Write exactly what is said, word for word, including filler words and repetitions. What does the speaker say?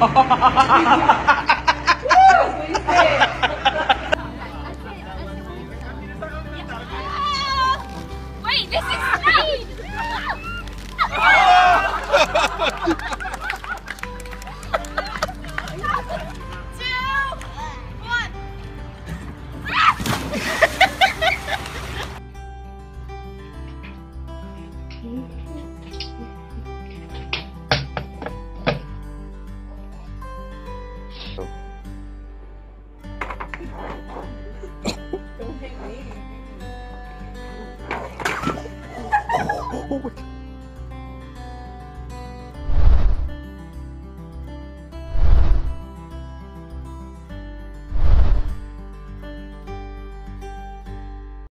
Wait, this is insane! Oh my God.